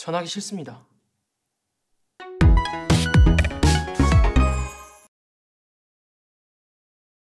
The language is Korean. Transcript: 전화하기 싫습니다.